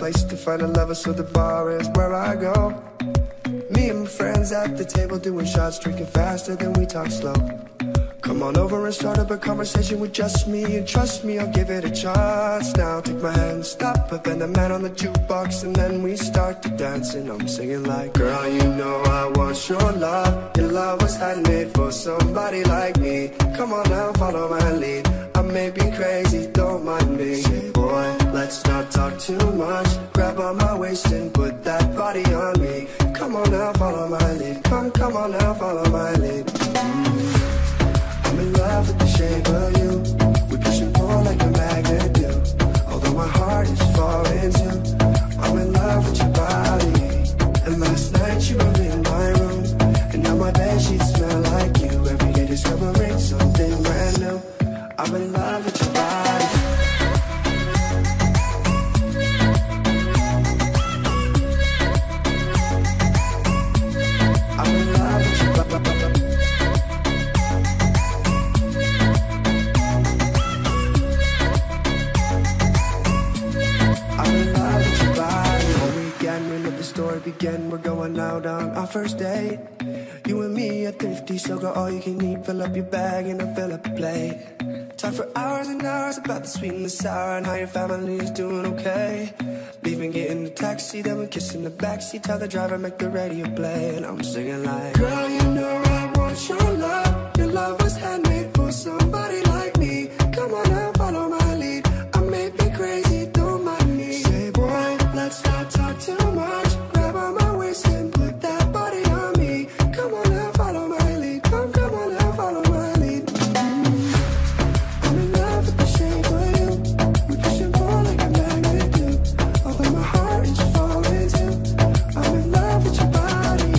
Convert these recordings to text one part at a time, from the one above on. place to find a lover, so the bar is where I go. Me and my friends at the table doing shots, drinking faster than we talk slow. Come on over and start up a conversation with just me, and trust me, I'll give it a chance. Now take my hand, stop up, and the man on the jukebox, and then we start to dance. And I'm singing like, girl, you know I want your love. Your love was handmade for somebody like me. Come on now, follow my lead. I may be crazy, don't mind me. Say, boy, let's not talk too much. Grab on my waist and put that body on me. Come on now, follow my lead. Come on now, follow my lead. I'm in love with the shape of you. We push and pull like a magnet do. Although my heart is falling too, I'm in love with your body. And last night you were in my room, and now my bed sheets smell like you. Every day discovering something brand new. I'm in love with your body. I'm in love with your body. I'm in love with your body. All weekend we let the story begin. We're going out on our first date. You and me are thrifty, so go all you can eat. Fill up your bag and I'll fill up a plate. Talk for hours and hours about the sweet and the sour, and how your family's doing okay. Leaving, getting a taxi, then we kiss in the backseat. Tell the driver, make the radio play. And I'm singing like, girl, you know I want your love. Your love was handmade for somebody like me. Come on now, follow my lead. I may be crazy, don't mind me. Say, boy, let's not talk too much. Grab on my waist and put that body on me. Come on now, follow my lead. Come on now, follow my lead. I'm in love with the shape of you. We push and pull like a magnet do. Although my heart is falling too, I'm in love with your body.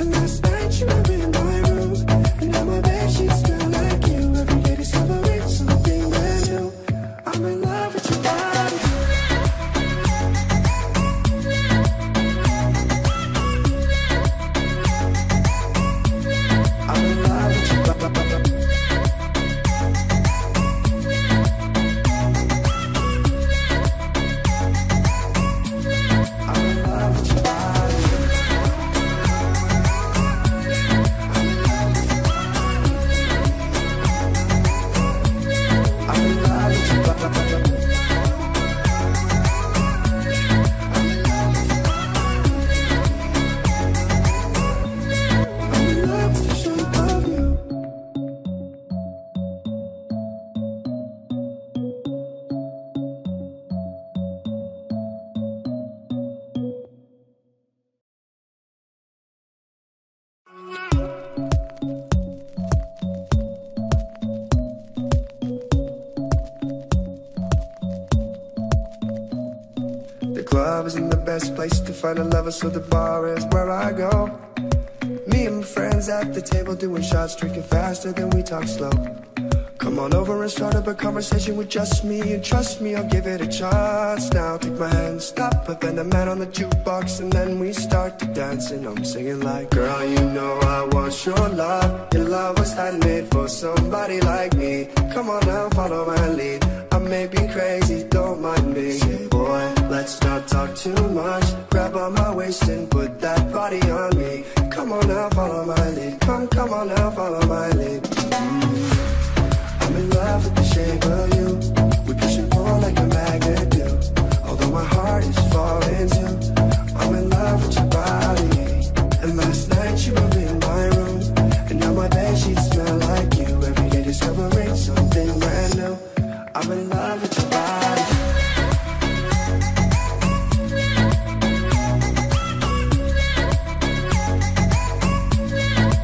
And last night you were in my room, and now my bed sheets smell like you. Every day discovering something brand new. I'm in love with your body. I'm in love with you. I'm in love with your body. I'm in love with your body. I'm in love with the shape of you. The club isn't the best place to find a lover, so the bar is where I go. Me and my friends at the table doing shots, drinking faster than we talk slow. Come on over and start up a conversation with just me, and trust me, I'll give it a chance. Now take my hand, stop up, and the man on the jukebox, and then we start to dance. And I'm singing like, girl, you know I want your love. Your love was handmade for somebody like me. Come on now, follow my lead. I may be crazy, don't mind me. Say, boy, let's not talk too much. Grab on my waist and put that body on me. Come on now, follow my lead. Come on now, follow my lead. I'm in love with the shape of you. We push and pull like a magnet do. Although my heart is falling too, I'm in love with your body. And last night you were in my room, and now my bed sheets smell like you. Every day discovering something brand new. I'm in love with your body.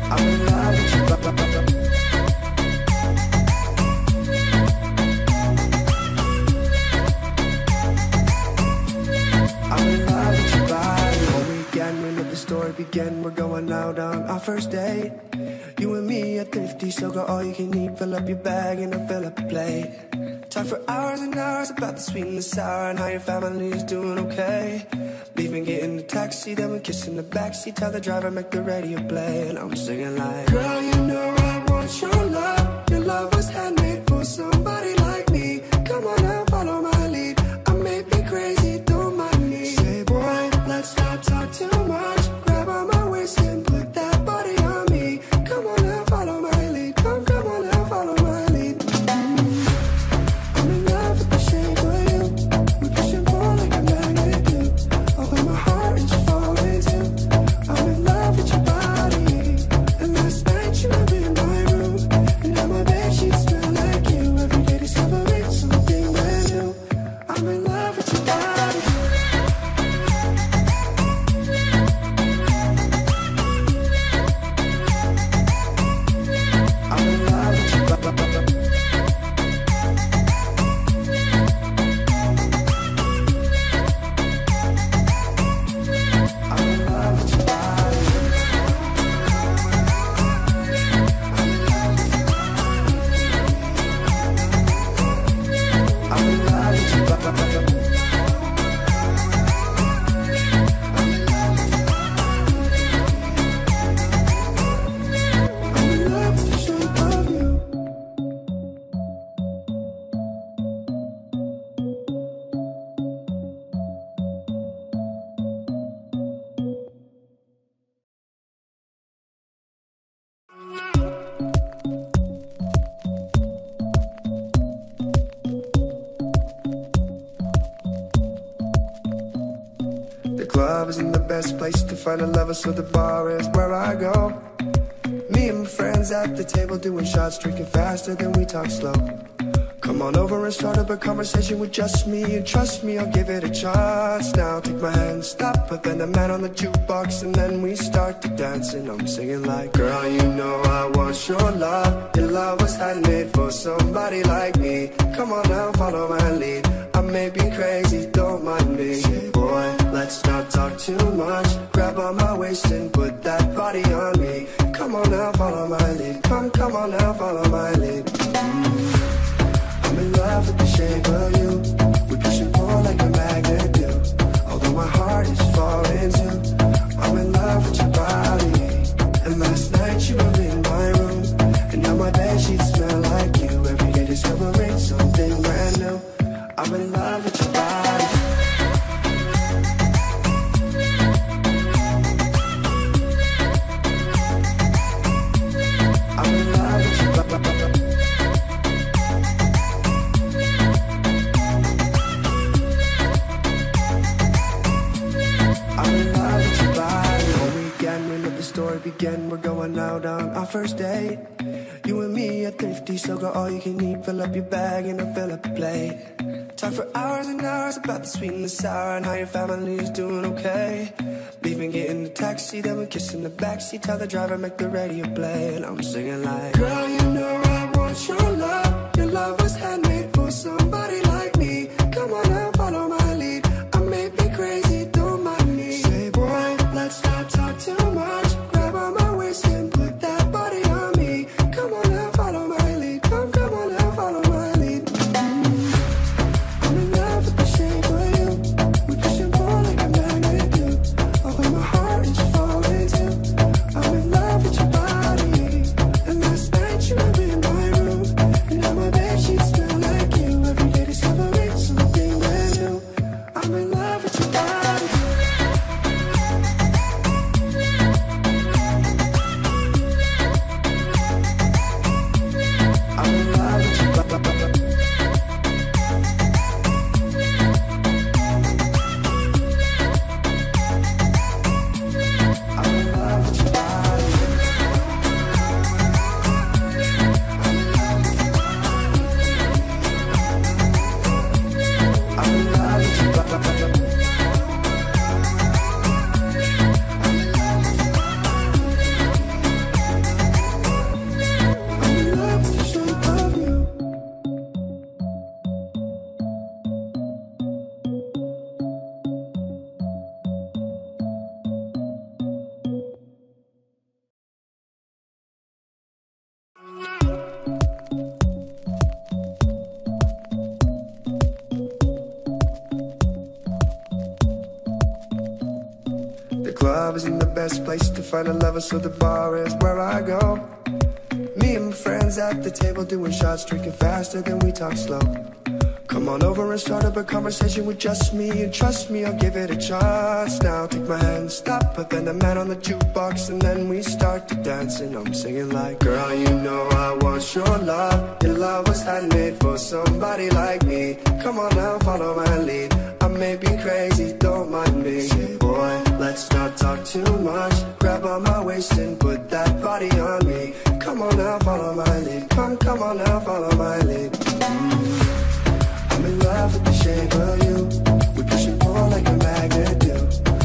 I'm in love with your body. I'm in love with your body. All weekend we let the story begin. We're going out on our first date. You and me are thrifty, so go all you can eat. Fill up your bag and I'll fill up a plate. Talk for hours and hours about the sweet and the sour, and how your family's doing okay. Leaving, getting a taxi, then we kiss in the backseat. Tell the driver, make the radio play. And I'm singing like, girl, you know I want your love. Your love was handmade for somebody like me. Come on now, follow my lead. I may be crazy, don't mind me. best place to find a lover, so the bar is where I go. Me and my friends at the table doing shots, drinking faster than we talk slow. Come on over and start up a conversation with just me, and trust me, I'll give it a chance. Now take my hand, stop, but then the man on the jukebox, and then we start to dance. And I'm singing like, girl, you know I want your love. Your love was handmade for somebody like me. Come on now, follow my lead. I may be crazy, don't mind me. Say, boy, let's not talk too much. Grab on my waist and put that body on me. Come on now, follow my lead. Come on now, follow my lead. I'm in love with the shape of you. We push and pull like a magnet do. Although my heart is falling too, I'm in love with your body. And last night you were in my room, and now my bed sheets smell like you. Every day discovering something brand new. I'm in love with your body. I'm in love with your body. I'm in love with your body. All weekend we let the story begin. We're going out on our first date. You and me are thrifty, so go all you can eat. Fill up your bag and I'll fill up a plate. Talk for hours and hours about the sweet and the sour and how your family is doing okay. Leaving, get in the taxi, then we kiss in the backseat. Tell the driver, make the radio play. And I'm singing like, girl, you know I want your love. Your love was handmade for somebody like me. Come on now, follow my lead. I may be crazy, don't mind me. Say, boy, let's not talk too much. Grab on my waist and put that body on me. Come on now, follow my lead. Come on now, follow my lead. Club isn't the best place to find a lover, so the bar is where I go. Me and my friends at the table doing shots, drinking faster than we talk slow. Come on over and start up a conversation with just me, and trust me, I'll give it a chance. Now take my hand, stop, but then the man on the jukebox, and then we start to dance. And I'm singing like, girl, you know I want your love. Your love was handmade for somebody like me. Come on now, follow my lead. I may be crazy, don't mind me. Say, boy, let's not talk too much. Grab on my waist and put that body on me. Come on now, follow my lead. Come on now, follow my lead. I'm in love with the shape of you. We push and pull like a magnet do.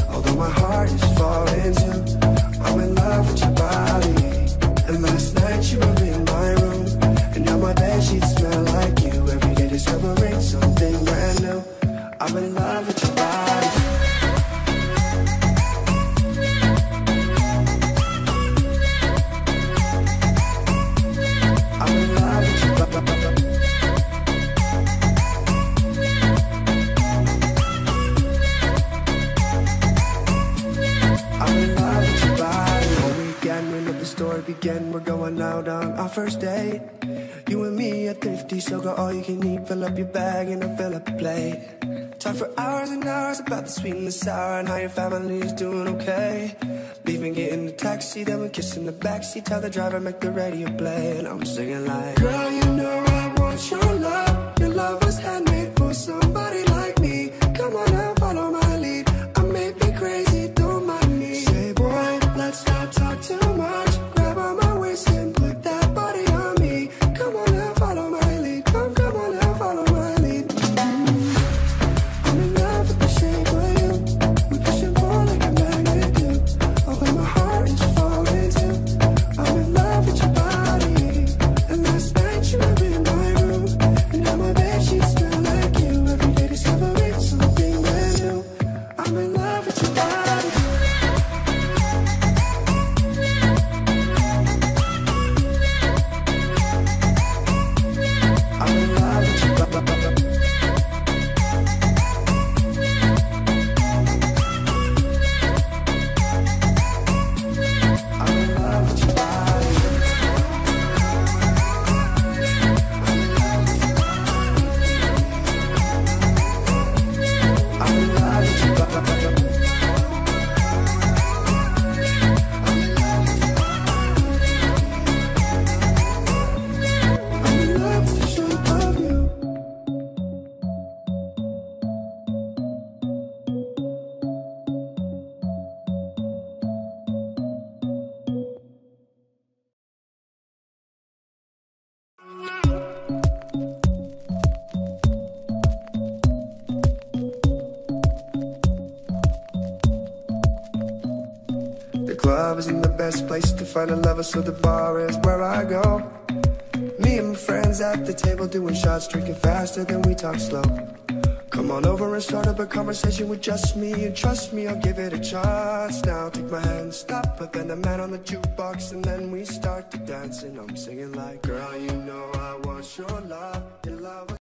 Although my heart is falling too, I'm in love with your body. And last night you were in my room, and now my bed sheets smell like you. Every day discovering something brand new. I'm in love with your body. I'm in love with your body. I'm in love with your body. All weekend we let the story begin. We're going out on our first date. You and me are thrifty, so go all you can eat. Fill up your bag and I'll fill up a plate. Talk for hours and hours about the sweet and the sour and how your family is doing okay. Leaving, get in the taxi, then we kiss in the backseat. Tell the driver, make the radio play. And I'm singing like, girl, you know I want your love. Your love was handmade for somebody like me. Come on now, follow my lead. I may be crazy, don't mind. isn't the best place to find a lover, so the bar is where I go. Me and my friends at the table doing shots, drinking faster than we talk slow. Come on over and start up a conversation with just me, and trust me, I'll give it a chance. Now take my hand, stop, but then the man on the jukebox, and then we start to dance, and I'm singing like, girl, you know I want your love, your love.